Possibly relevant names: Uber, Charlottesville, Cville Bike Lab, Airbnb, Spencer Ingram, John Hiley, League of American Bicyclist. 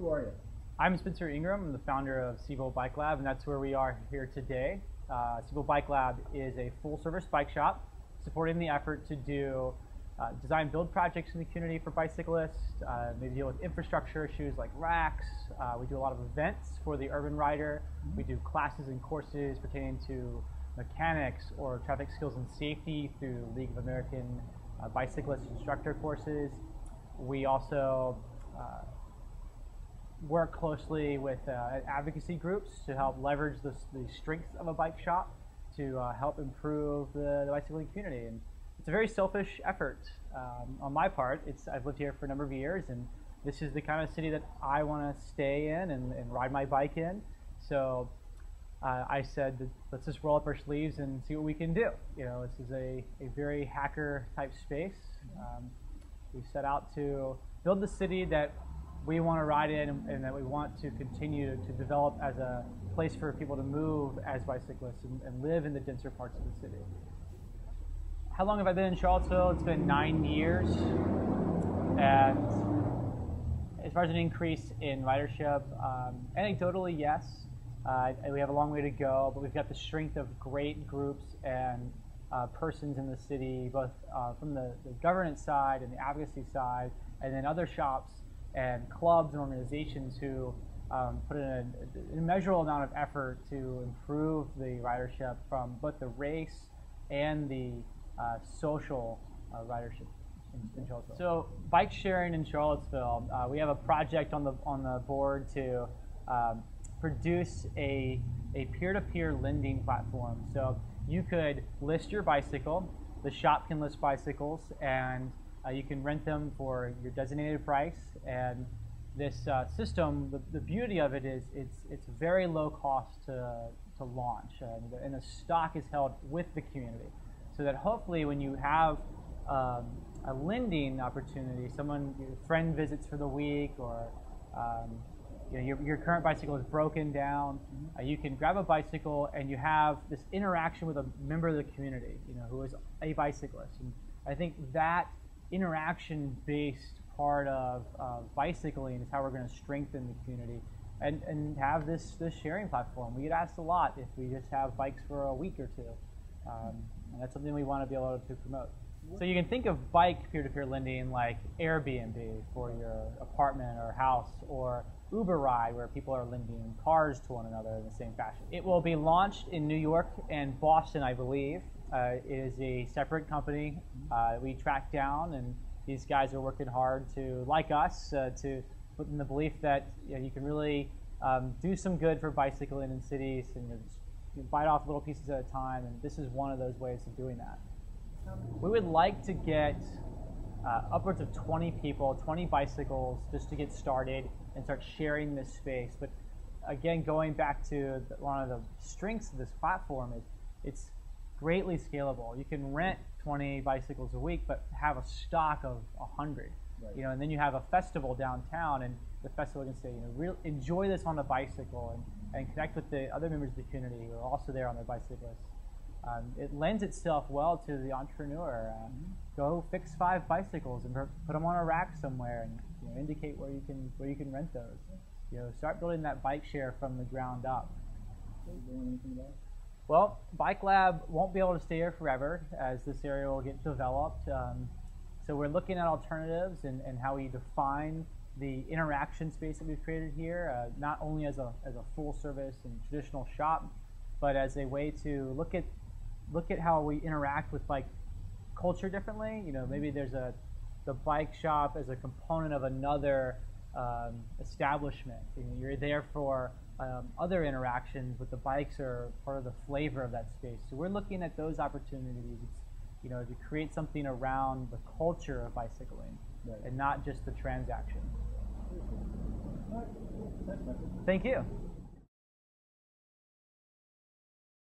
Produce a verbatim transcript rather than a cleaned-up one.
Who are you? I'm Spencer Ingram. I'm the founder of Cville Bike Lab, and that's where we are here today. Uh, Cville Bike Lab is a full-service bike shop supporting the effort to do uh, design-build projects in the community for bicyclists. Uh, they deal with infrastructure issues like racks. Uh, we do a lot of events for the urban rider. Mm-hmm. We do classes and courses pertaining to mechanics or traffic skills and safety through League of American uh, Bicyclist instructor courses. We also uh, work closely with uh, advocacy groups to help leverage the, the strengths of a bike shop to uh, help improve the, the bicycling community. And it's a very selfish effort um, on my part. It's, I've lived here for a number of years, and this is the kind of city that I want to stay in and, and ride my bike in. So uh, I said, let's just roll up our sleeves and see what we can do. You know, this is a, a very hacker type space. Um, we set out to build the city that we want to ride in and, and that we want to continue to develop as a place for people to move as bicyclists and, and live in the denser parts of the city. How long have I been in Charlottesville? It's been nine years. And as far as an increase in ridership, um, anecdotally, yes. Uh, we have a long way to go, but we've got the strength of great groups and uh, persons in the city, both uh, from the, the governance side and the advocacy side, and then other shops and clubs and organizations who um, put in a, an immeasurable amount of effort to improve the ridership from both the race and the uh, social uh, ridership in, in Charlottesville. So bike sharing in Charlottesville, uh, we have a project on the on the board to um, produce a a peer-to-peer lending platform. So you could list your bicycle, the shop can list bicycles, and Uh, you can rent them for your designated price, and this uh, system, the, the beauty of it is it's it's very low cost to, to launch, and the, and the stock is held with the community, so that hopefully when you have um, a lending opportunity, someone, your friend visits for the week, or um, you know, your, your current bicycle is broken down, mm-hmm. uh, you can grab a bicycle and you have this interaction with a member of the community, you know, who is a bicyclist. And I think that interaction-based part of uh, bicycling is how we're going to strengthen the community and, and have this, this sharing platform. We get asked a lot if we just have bikes for a week or two, um, and that's something we want to be able to promote. So you can think of bike peer-to-peer lending like Airbnb for your apartment or house, or Uber ride where people are lending cars to one another in the same fashion. It will be launched in New York and Boston, I believe. Uh, it is a separate company uh, we tracked down, and these guys are working hard to, like us, uh, to put in the belief that you, know, you can really um, do some good for bicycling in cities, and you, just, you bite off little pieces at a time, and this is one of those ways of doing that. We would like to get uh, upwards of twenty people, twenty bicycles, just to get started and start sharing this space. But again, going back to the, one of the strengths of this platform is it's greatly scalable. You can rent twenty bicycles a week, but have a stock of one hundred. Right. You know, and then you have a festival downtown, and the festival can say, you know, real, enjoy this on a bicycle, and, and connect with the other members of the community who are also there on their bicycles. Um, it lends itself well to the entrepreneur. Uh, mm-hmm. Go fix five bicycles and put them on a rack somewhere, and you know, indicate where you can where you can rent those. You know, start building that bike share from the ground up. Well, Bike Lab won't be able to stay here forever as this area will get developed. Um, so we're looking at alternatives and, and how we define the interaction space that we've created here, uh, not only as a, as a full service and traditional shop, but as a way to look at look at how we interact with bike culture differently. You know, maybe there's a the bike shop as a component of another um, establishment. You know, you're there for Um, other interactions, but the bikes are part of the flavor of that space. So we're looking at those opportunities, you know, to create something around the culture of bicycling, right, and not just the transaction. Thank you.